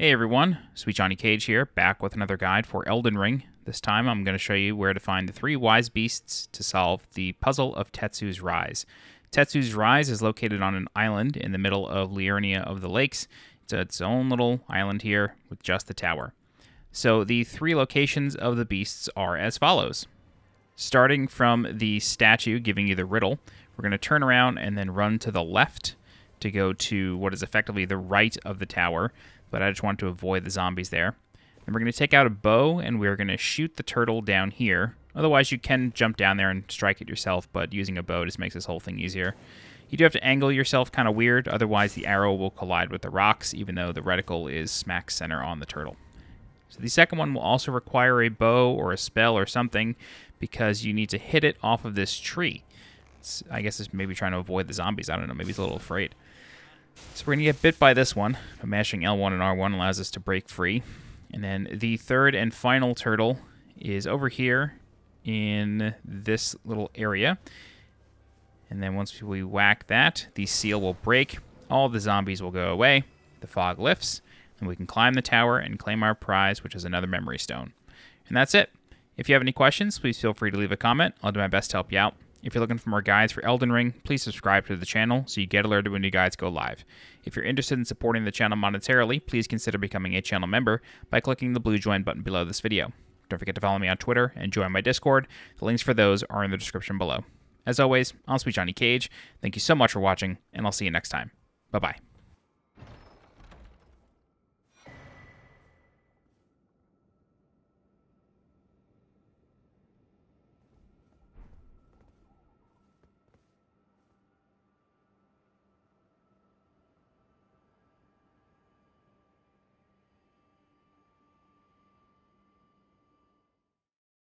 Hey everyone, Sweet Johnny Cage here, back with another guide for Elden Ring. This time I'm going to show you where to find the three wise beasts to solve the puzzle of Tetsu's Rise. Tetsu's Rise is located on an island in the middle of Liurnia of the Lakes. It's its own little island here with just the tower. So the three locations of the beasts are as follows. Starting from the statue giving you the riddle, we're going to turn around and then run to the left to go to what is effectively the right of the tower, but I just want to avoid the zombies there. And we're going to take out a bow, and we're going to shoot the turtle down here. Otherwise, you can jump down there and strike it yourself, but using a bow just makes this whole thing easier. You do have to angle yourself kind of weird, otherwise the arrow will collide with the rocks, even though the reticle is smack center on the turtle. So the second one will also require a bow or a spell or something, because you need to hit it off of this tree. I guess it's maybe trying to avoid the zombies. I don't know, maybe it's a little afraid. So we're going to get bit by this one. But mashing L1 and R1 allows us to break free. And then the third and final turtle is over here in this little area. And then once we whack that, the seal will break. All the zombies will go away. The fog lifts. And we can climb the tower and claim our prize, which is another memory stone. And that's it. If you have any questions, please feel free to leave a comment. I'll do my best to help you out. If you're looking for more guides for Elden Ring, please subscribe to the channel so you get alerted when new guides go live. If you're interested in supporting the channel monetarily, please consider becoming a channel member by clicking the blue join button below this video. Don't forget to follow me on Twitter and join my Discord. The links for those are in the description below. As always, I'm Sweet Johnny Cage. Thank you so much for watching, and I'll see you next time. Bye-bye.